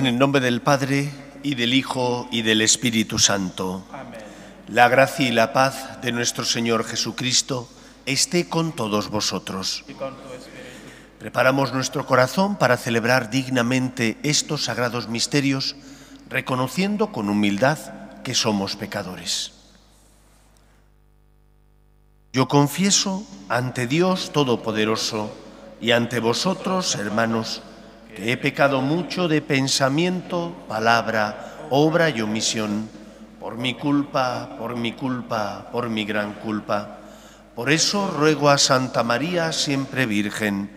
En el nombre del Padre, y del Hijo, y del Espíritu Santo. Amén. La gracia y la paz de nuestro Señor Jesucristo esté con todos vosotros. Y con tu espíritu. Preparamos nuestro corazón para celebrar dignamente estos sagrados misterios, reconociendo con humildad que somos pecadores. Yo confieso ante Dios Todopoderoso y ante vosotros, hermanos, que he pecado mucho de pensamiento, palabra, obra y omisión, por mi culpa, por mi gran culpa. Por eso ruego a Santa María, siempre Virgen,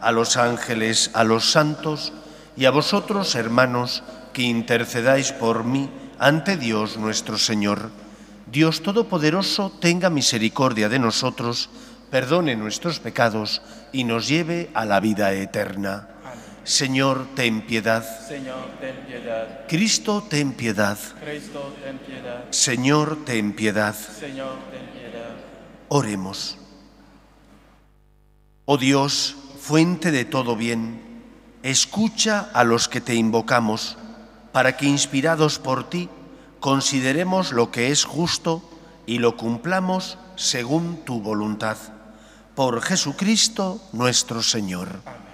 a los ángeles, a los santos y a vosotros, hermanos, que intercedáis por mí ante Dios nuestro Señor. Dios Todopoderoso tenga misericordia de nosotros, perdone nuestros pecados y nos lleve a la vida eterna. Amén. Señor, ten piedad. Señor, ten piedad. Cristo, ten piedad. Cristo, ten piedad. Señor, ten piedad. Señor, ten piedad. Oremos. Oh Dios, fuente de todo bien, escucha a los que te invocamos, para que, inspirados por ti, consideremos lo que es justo y lo cumplamos según tu voluntad. Por Jesucristo nuestro Señor. Amén.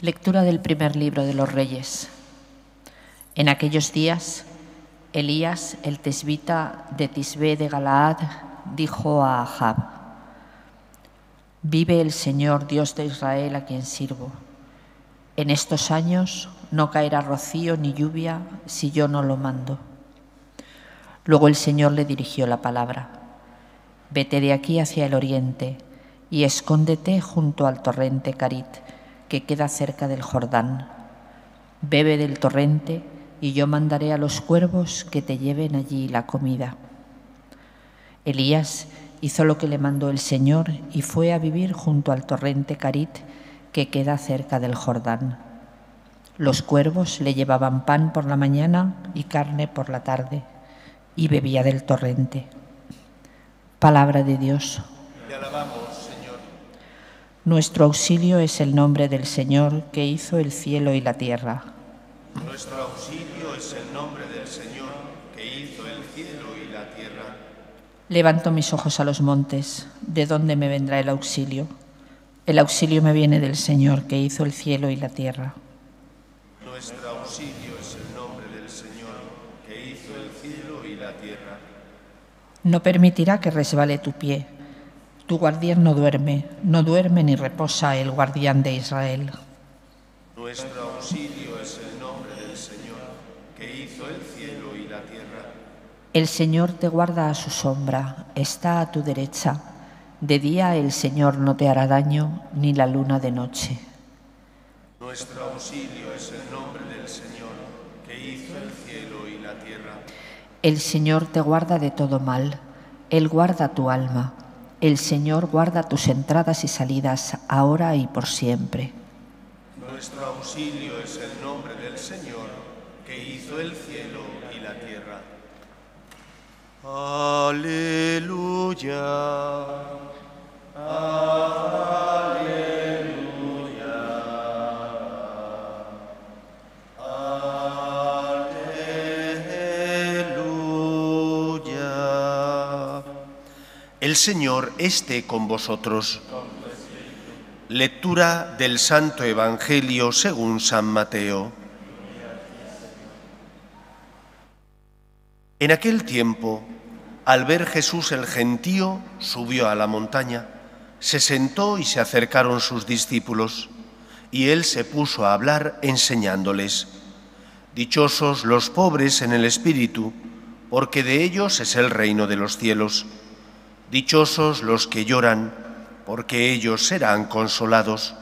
Lectura del primer libro de los Reyes. En aquellos días, Elías, el tesbita de Tisbé de Galaad, dijo a Ajab: «Vive el Señor, Dios de Israel, a quien sirvo. En estos años no caerá rocío ni lluvia si yo no lo mando». Luego el Señor le dirigió la palabra: «Vete de aquí hacia el oriente y escóndete junto al torrente Carit, que queda cerca del Jordán. Bebe del torrente y yo mandaré a los cuervos que te lleven allí la comida». Elías hizo lo que le mandó el Señor y fue a vivir junto al torrente Carit, que queda cerca del Jordán. Los cuervos le llevaban pan por la mañana y carne por la tarde, y bebía del torrente. Palabra de Dios. Te alabamos, Señor. Nuestro auxilio es el nombre del Señor, que hizo el cielo y la tierra. Nuestro auxilio es el nombre del Señor, que hizo el cielo y la tierra. Levanto mis ojos a los montes, ¿de dónde me vendrá el auxilio? El auxilio me viene del Señor, que hizo el cielo y la tierra. Nuestro auxilio es el nombre del Señor, que hizo el cielo y la tierra. No permitirá que resbale tu pie. Tu guardián no duerme ni reposa el guardián de Israel. Nuestro auxilio es el nombre del Señor, que hizo el cielo y la tierra. El Señor te guarda a su sombra, está a tu derecha. De día el Señor no te hará daño, ni la luna de noche. Nuestro auxilio es el nombre del Señor, que hizo el cielo y la tierra. El Señor te guarda de todo mal, Él guarda tu alma. El Señor guarda tus entradas y salidas, ahora y por siempre. Nuestro auxilio es el nombre del Señor, que hizo el cielo y la tierra. Aleluya, aleluya, aleluya. El Señor esté con vosotros. Lectura del Santo Evangelio según San Mateo. En aquel tiempo, al ver Jesús el gentío, subió a la montaña, se sentó y se acercaron sus discípulos, y él se puso a hablar enseñándoles: «Dichosos los pobres en el espíritu, porque de ellos es el reino de los cielos. Dichosos los que lloran, porque ellos serán consolados.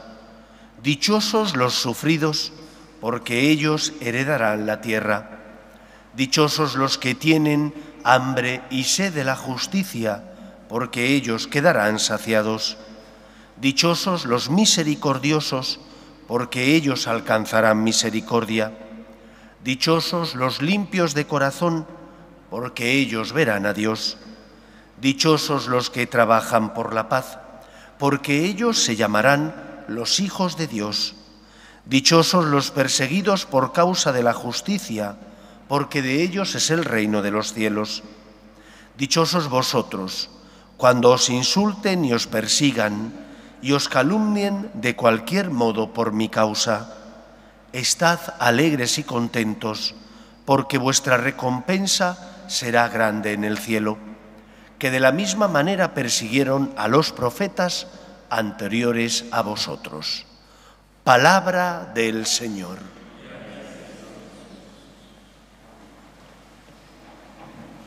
Dichosos los sufridos, porque ellos heredarán la tierra. Dichosos los que tienen hambre y sed de la justicia, porque ellos quedarán saciados. Dichosos los misericordiosos, porque ellos alcanzarán misericordia. Dichosos los limpios de corazón, porque ellos verán a Dios. Dichosos los que trabajan por la paz, porque ellos se llamarán los hijos de Dios. Dichosos los perseguidos por causa de la justicia, porque de ellos es el reino de los cielos. Dichosos vosotros, cuando os insulten y os persigan, y os calumnien de cualquier modo por mi causa. Estad alegres y contentos, porque vuestra recompensa será grande en el cielo, que de la misma manera persiguieron a los profetas anteriores a vosotros. Palabra del Señor.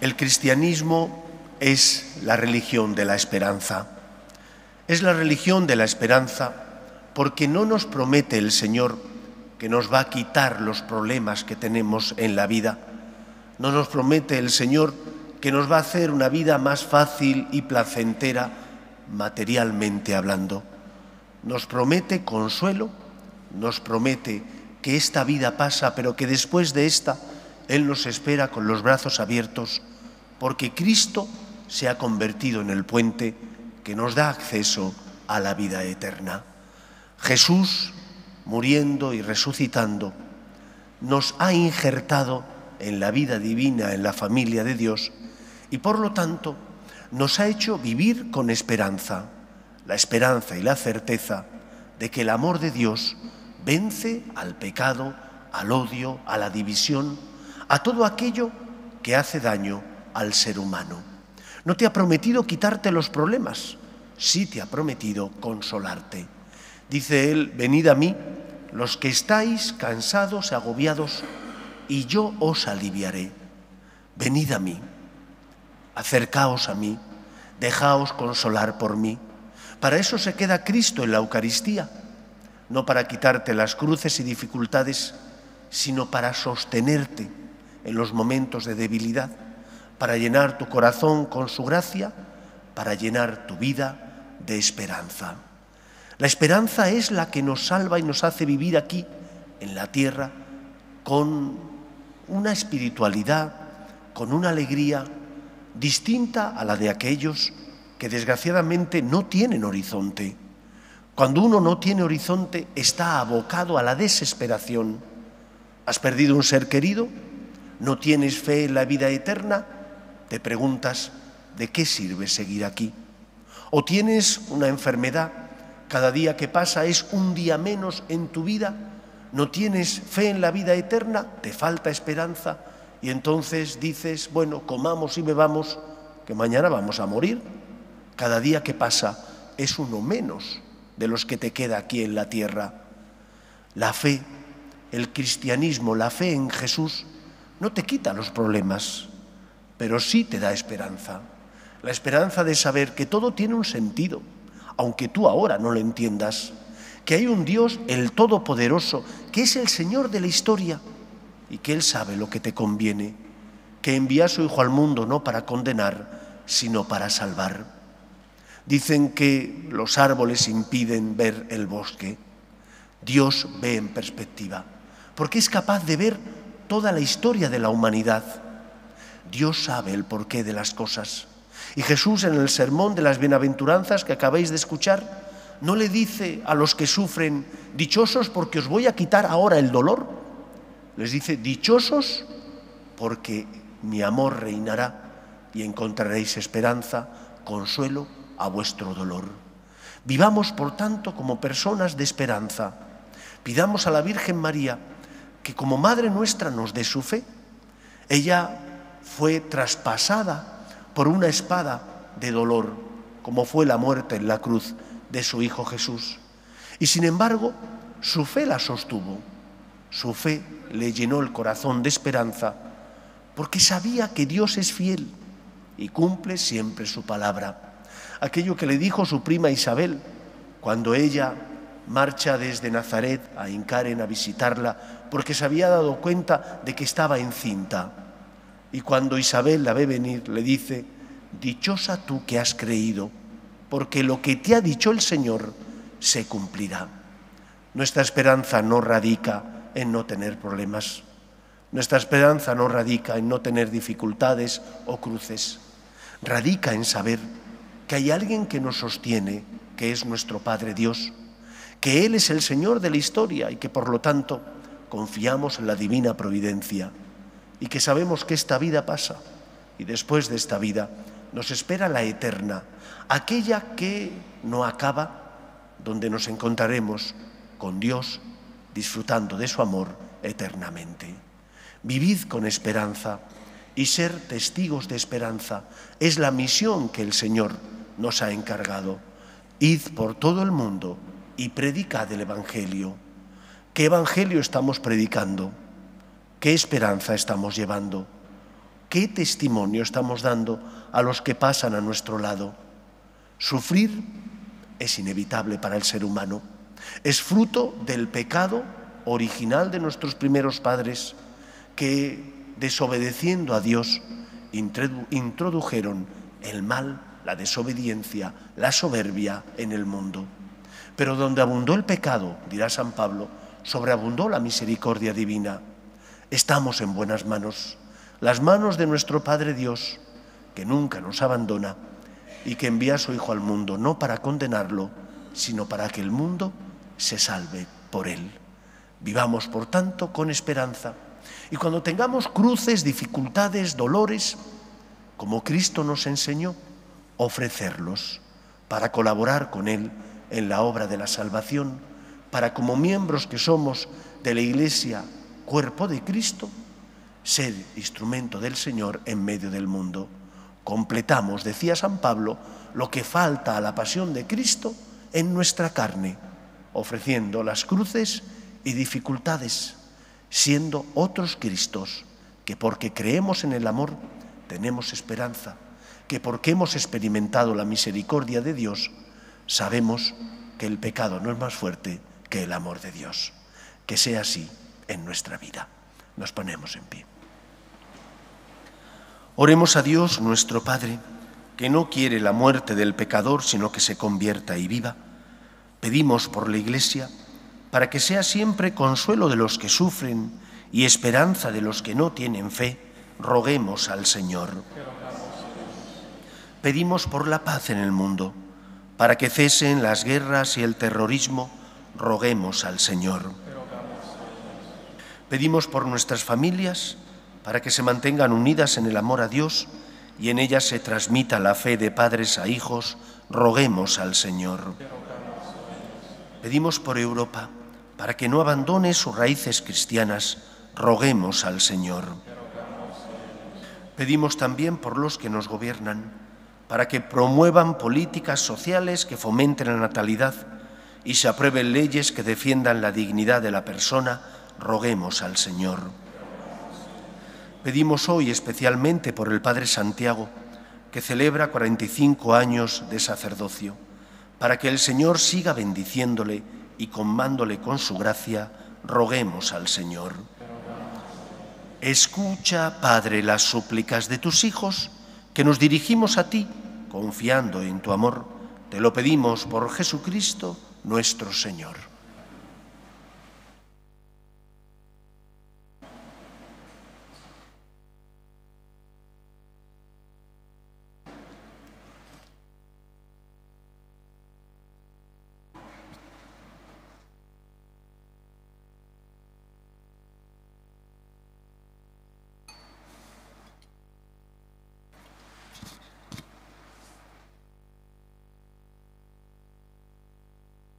El cristianismo es la religión de la esperanza. Es la religión de la esperanza porque no nos promete el Señor que nos va a quitar los problemas que tenemos en la vida. No nos promete el Señor que nos va a hacer una vida más fácil y placentera materialmente hablando. Nos promete consuelo, nos promete que esta vida pasa, pero que después de esta Él nos espera con los brazos abiertos, porque Cristo se ha convertido en el puente que nos da acceso a la vida eterna. Jesús, muriendo y resucitando, nos ha injertado en la vida divina, en la familia de Dios, y por lo tanto nos ha hecho vivir con esperanza, la esperanza y la certeza de que el amor de Dios vence al pecado, al odio, a la división, a todo aquello que hace daño al ser humano. No te ha prometido quitarte los problemas, sí te ha prometido consolarte. Dice Él, venid a mí, los que estáis cansados, agobiados, y yo os aliviaré. Venid a mí, acercaos a mí, dejaos consolar por mí. Para eso se queda Cristo en la Eucaristía, no para quitarte las cruces y dificultades, sino para sostenerte en los momentos de debilidad, para llenar tu corazón con su gracia, para llenar tu vida de esperanza. La esperanza es la que nos salva y nos hace vivir aquí, en la tierra, con una espiritualidad, con una alegría distinta a la de aquellos que desgraciadamente no tienen horizonte. Cuando uno no tiene horizonte, está abocado a la desesperación. ¿Has perdido un ser querido? ¿No tienes fe en la vida eterna? Te preguntas, ¿de qué sirve seguir aquí? O tienes una enfermedad, cada día que pasa es un día menos en tu vida, no tienes fe en la vida eterna, te falta esperanza, y entonces dices, bueno, comamos y bebamos, que mañana vamos a morir. Cada día que pasa es uno menos de los que te queda aquí en la tierra. La fe, el cristianismo, la fe en Jesús, no te quita los problemas, pero sí te da esperanza. La esperanza de saber que todo tiene un sentido, aunque tú ahora no lo entiendas. Que hay un Dios, el Todopoderoso, que es el Señor de la historia y que Él sabe lo que te conviene. Que envía a su Hijo al mundo no para condenar, sino para salvar. Dicen que los árboles impiden ver el bosque. Dios ve en perspectiva, porque es capaz de ver toda la historia de la humanidad. Dios sabe el porqué de las cosas. Y Jesús, en el sermón de las bienaventuranzas que acabáis de escuchar, no le dice a los que sufren, dichosos porque os voy a quitar ahora el dolor. Les dice, dichosos porque mi amor reinará y encontraréis esperanza, consuelo a vuestro dolor. Vivamos, por tanto, como personas de esperanza. Pidamos a la Virgen María que como Madre nuestra nos dé su fe. Ella fue traspasada por una espada de dolor, como fue la muerte en la cruz de su Hijo Jesús. Y sin embargo, su fe la sostuvo, su fe le llenó el corazón de esperanza, porque sabía que Dios es fiel y cumple siempre su palabra. Aquello que le dijo su prima Isabel, cuando ella marcha desde Nazaret a Incaren a visitarla, porque se había dado cuenta de que estaba encinta. Y cuando Isabel la ve venir, le dice, dichosa tú que has creído, porque lo que te ha dicho el Señor se cumplirá. Nuestra esperanza no radica en no tener problemas. Nuestra esperanza no radica en no tener dificultades o cruces, radica en saber que hay alguien que nos sostiene, que es nuestro Padre Dios, que Él es el Señor de la historia y que por lo tanto confiamos en la divina providencia y que sabemos que esta vida pasa y después de esta vida nos espera la eterna, aquella que no acaba, donde nos encontraremos con Dios disfrutando de su amor eternamente. Vivid con esperanza y ser testigos de esperanza es la misión que el Señor nos ha encargado. Id por todo el mundo y predicad el Evangelio. ¿Qué Evangelio estamos predicando? ¿Qué esperanza estamos llevando? ¿Qué testimonio estamos dando a los que pasan a nuestro lado? Sufrir es inevitable para el ser humano. Es fruto del pecado original de nuestros primeros padres que, desobedeciendo a Dios, introdujeron el mal, la desobediencia, la soberbia en el mundo. Pero donde abundó el pecado, dirá San Pablo, sobreabundó la misericordia divina. Estamos en buenas manos, las manos de nuestro Padre Dios, que nunca nos abandona y que envía a su Hijo al mundo, no para condenarlo, sino para que el mundo se salve por él. Vivamos, por tanto, con esperanza. Y cuando tengamos cruces, dificultades, dolores, como Cristo nos enseñó, ofrecerlos para colaborar con Él en la obra de la salvación, para, como miembros que somos de la Iglesia, cuerpo de Cristo, ser instrumento del Señor en medio del mundo. Completamos, decía San Pablo, lo que falta a la pasión de Cristo en nuestra carne, ofreciendo las cruces y dificultades, siendo otros Cristos, que porque creemos en el amor tenemos esperanza, que porque hemos experimentado la misericordia de Dios, sabemos que el pecado no es más fuerte que el amor de Dios. Que sea así en nuestra vida. Nos ponemos en pie. Oremos a Dios, nuestro Padre, que no quiere la muerte del pecador, sino que se convierta y viva. Pedimos por la Iglesia, para que sea siempre consuelo de los que sufren y esperanza de los que no tienen fe, roguemos al Señor. Pedimos por la paz en el mundo, para que cesen las guerras y el terrorismo, roguemos al Señor. Pedimos por nuestras familias, para que se mantengan unidas en el amor a Dios y en ellas se transmita la fe de padres a hijos, roguemos al Señor. Pedimos por Europa, para que no abandone sus raíces cristianas, roguemos al Señor. Pedimos también por los que nos gobiernan, para que promuevan políticas sociales que fomenten la natalidad y se aprueben leyes que defiendan la dignidad de la persona, roguemos al Señor. Pedimos hoy especialmente por el Padre Santiago, que celebra 45 años de sacerdocio, para que el Señor siga bendiciéndole y colmándole con su gracia, roguemos al Señor. Escucha, Padre, las súplicas de tus hijos, que nos dirigimos a ti, confiando en tu amor. Te lo pedimos por Jesucristo, nuestro Señor.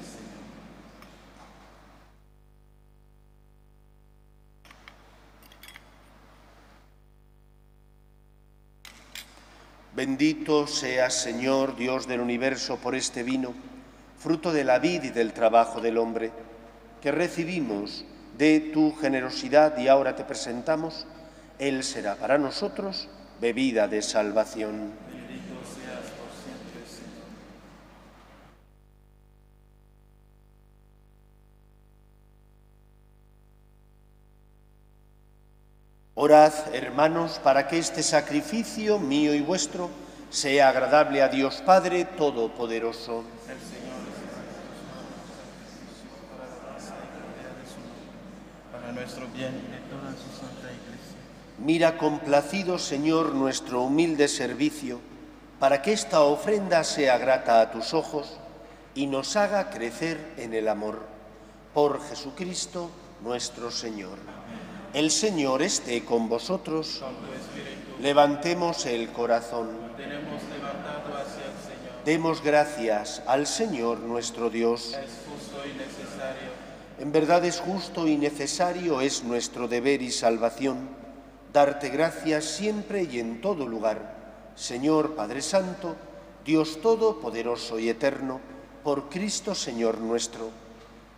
Señor. Bendito seas, Señor, Dios del universo, por este vino, fruto de la vid y del trabajo del hombre, que recibimos de tu generosidad y ahora te presentamos. Él será para nosotros bebida de salvación. Bendito seas por siempre, Señor. Orad, hermanos, para que este sacrificio mío y vuestro sea agradable a Dios Padre Todopoderoso. Para nuestro bien de toda su santa Iglesia. Mira complacido, Señor, nuestro humilde servicio, para que esta ofrenda sea grata a tus ojos y nos haga crecer en el amor. Por Jesucristo nuestro Señor. El Señor esté con vosotros. Levantemos el corazón. Tenemos levantado hacia el Señor. Demos gracias al Señor nuestro Dios. Es justo y necesario. En verdad es justo y necesario, es nuestro deber y salvación, darte gracias siempre y en todo lugar. Señor Padre Santo, Dios Todopoderoso y Eterno, por Cristo Señor nuestro,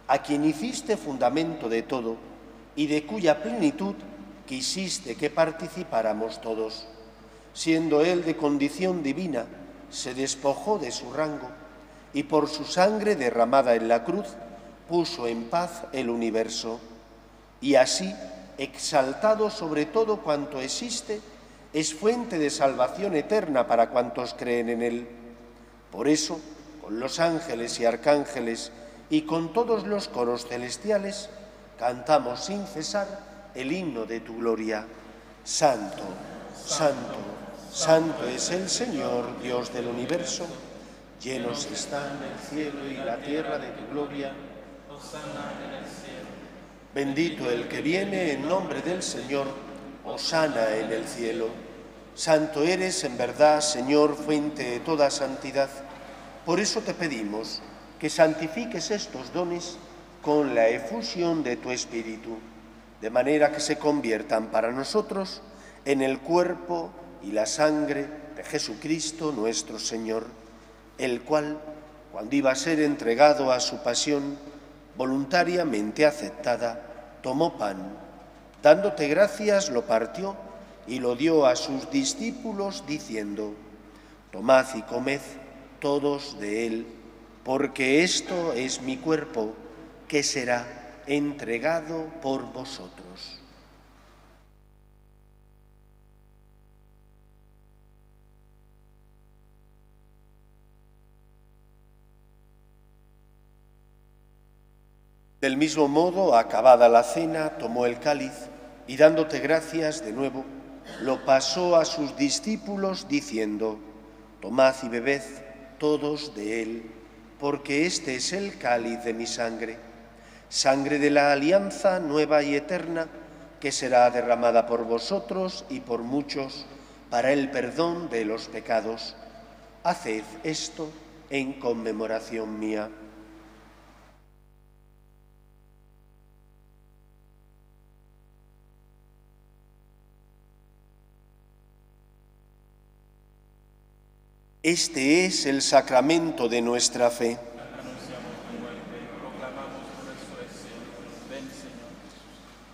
a quien hiciste fundamento de todo, y de cuya plenitud quisiste que participáramos todos. Siendo Él de condición divina, se despojó de su rango y por su sangre derramada en la cruz puso en paz el universo. Y así, exaltado sobre todo cuanto existe, es fuente de salvación eterna para cuantos creen en Él. Por eso, con los ángeles y arcángeles y con todos los coros celestiales, cantamos sin cesar el himno de tu gloria. Santo, santo, santo es el Señor, Dios del universo. Llenos están el cielo y la tierra de tu gloria. Hosana en el cielo. Bendito el que viene en nombre del Señor. Hosana en el cielo. Santo eres en verdad, Señor, fuente de toda santidad. Por eso te pedimos que santifiques estos dones con la efusión de tu Espíritu, de manera que se conviertan para nosotros en el cuerpo y la sangre de Jesucristo nuestro Señor, el cual, cuando iba a ser entregado a su pasión voluntariamente aceptada, tomó pan, dándote gracias lo partió y lo dio a sus discípulos diciendo: tomad y comed todos de él, porque esto es mi cuerpo, que será entregado por vosotros. Del mismo modo, acabada la cena, tomó el cáliz y dándote gracias de nuevo, lo pasó a sus discípulos diciendo: tomad y bebed todos de él, porque este es el cáliz de mi sangre, sangre de la alianza nueva y eterna, que será derramada por vosotros y por muchos para el perdón de los pecados. Haced esto en conmemoración mía. Este es el sacramento de nuestra fe.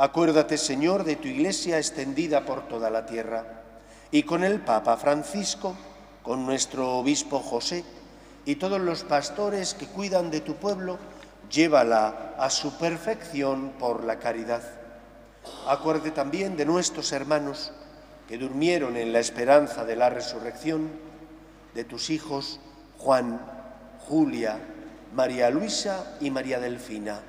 Acuérdate, Señor, de tu Iglesia extendida por toda la tierra, y con el Papa Francisco, con nuestro obispo José y todos los pastores que cuidan de tu pueblo, llévala a su perfección por la caridad. Acuérdate también de nuestros hermanos que durmieron en la esperanza de la resurrección, de tus hijos Juan, Julia, María Luisa y María Delfina,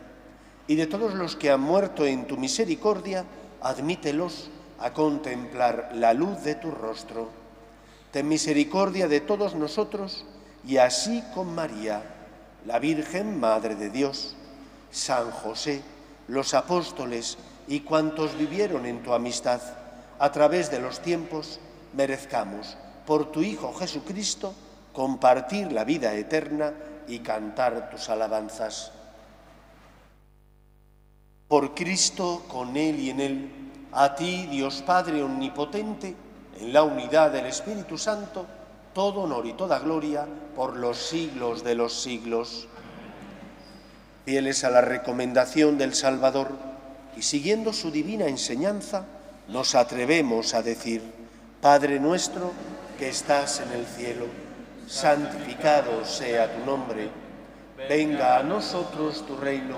y de todos los que han muerto en tu misericordia, admítelos a contemplar la luz de tu rostro. Ten misericordia de todos nosotros, y así con María, la Virgen Madre de Dios, San José, los apóstoles y cuantos vivieron en tu amistad, a través de los tiempos, merezcamos, por tu Hijo Jesucristo, compartir la vida eterna y cantar tus alabanzas. Por Cristo, con Él y en Él, a ti, Dios Padre Omnipotente, en la unidad del Espíritu Santo, todo honor y toda gloria por los siglos de los siglos. Fieles a la recomendación del Salvador y siguiendo su divina enseñanza, nos atrevemos a decir: Padre nuestro que estás en el cielo, santificado sea tu nombre, venga a nosotros tu reino,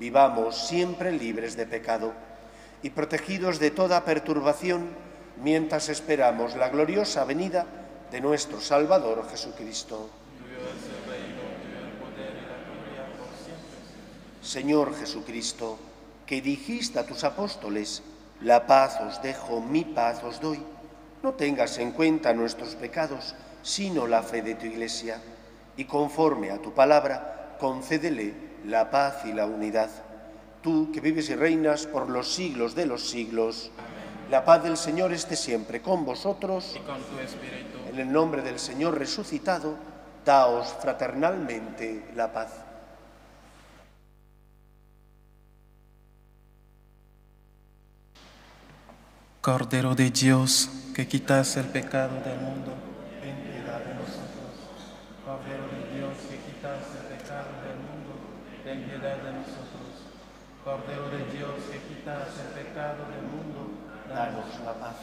vivamos siempre libres de pecado y protegidos de toda perturbación, mientras esperamos la gloriosa venida de nuestro Salvador Jesucristo. Señor Jesucristo, que dijiste a tus apóstoles: la paz os dejo, mi paz os doy, no tengas en cuenta nuestros pecados, sino la fe de tu Iglesia, y conforme a tu palabra, concédele la paz y la unidad. Tú, que vives y reinas por los siglos de los siglos. Amén. La paz del Señor esté siempre con vosotros. Y con tu espíritu. En el nombre del Señor resucitado, daos fraternalmente la paz. Cordero de Dios, que quitas el pecado del mundo, ten piedad de nosotros. Cordero de Dios, que quitas el pecado del mundo, ten piedad de nosotros. Cordero de Dios, que quitas el pecado del mundo, danos la paz.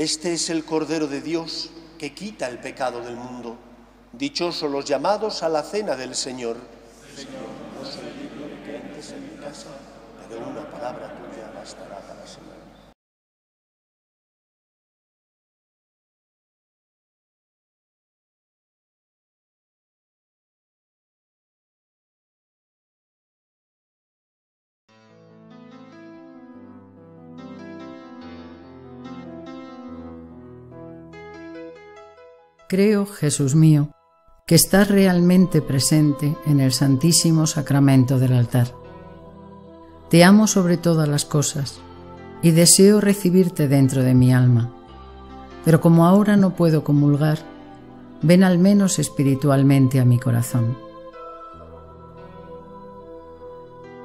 Este es el Cordero de Dios que quita el pecado del mundo. Dichosos los llamados a la cena del Señor. Señor, no soy digno de que entres en mi casa, pero una palabra tuya bastará para siempre. Creo, Jesús mío, que estás realmente presente en el Santísimo Sacramento del altar. Te amo sobre todas las cosas y deseo recibirte dentro de mi alma. Pero como ahora no puedo comulgar, ven al menos espiritualmente a mi corazón.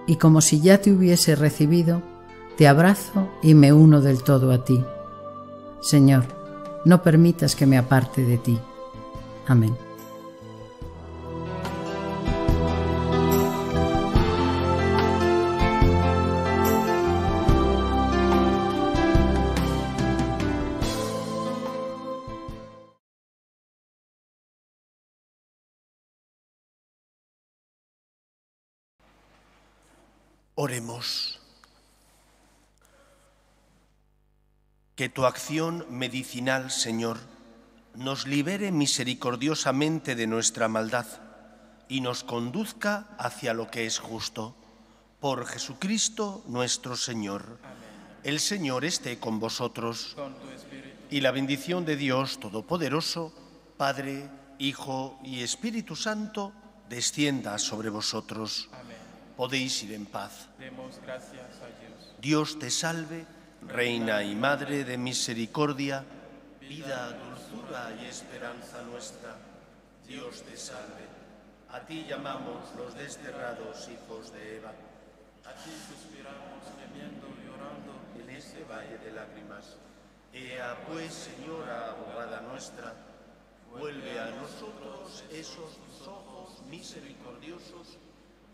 Y como si ya te hubiese recibido, te abrazo y me uno del todo a ti. Señor, no permitas que me aparte de ti. Amén. Oremos. Que tu acción medicinal, Señor, nos libere misericordiosamente de nuestra maldad y nos conduzca hacia lo que es justo. Por Jesucristo nuestro Señor. Amén. El Señor esté con vosotros. Con tu espíritu. Y la bendición de Dios Todopoderoso, Padre, Hijo y Espíritu Santo, descienda sobre vosotros. Amén. Podéis ir en paz. Demos gracias a Dios. Dios te salve, Reina y Madre de misericordia, vida, dulzura y esperanza nuestra. Dios te salve. A ti llamamos los desterrados hijos de Eva. A ti suspiramos gemiendo y llorando en este valle de lágrimas. Ea pues, Señora abogada nuestra, vuelve a nosotros esos tus ojos misericordiosos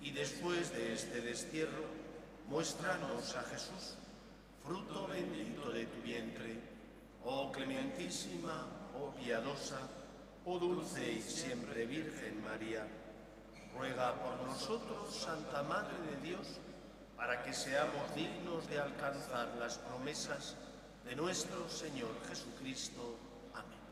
y después de este destierro, muéstranos a Jesús, fruto bendito de tu vientre. Oh clementísima, oh piadosa, oh dulce y siempre Virgen María, ruega por nosotros, Santa Madre de Dios, para que seamos dignos de alcanzar las promesas de nuestro Señor Jesucristo. Amén.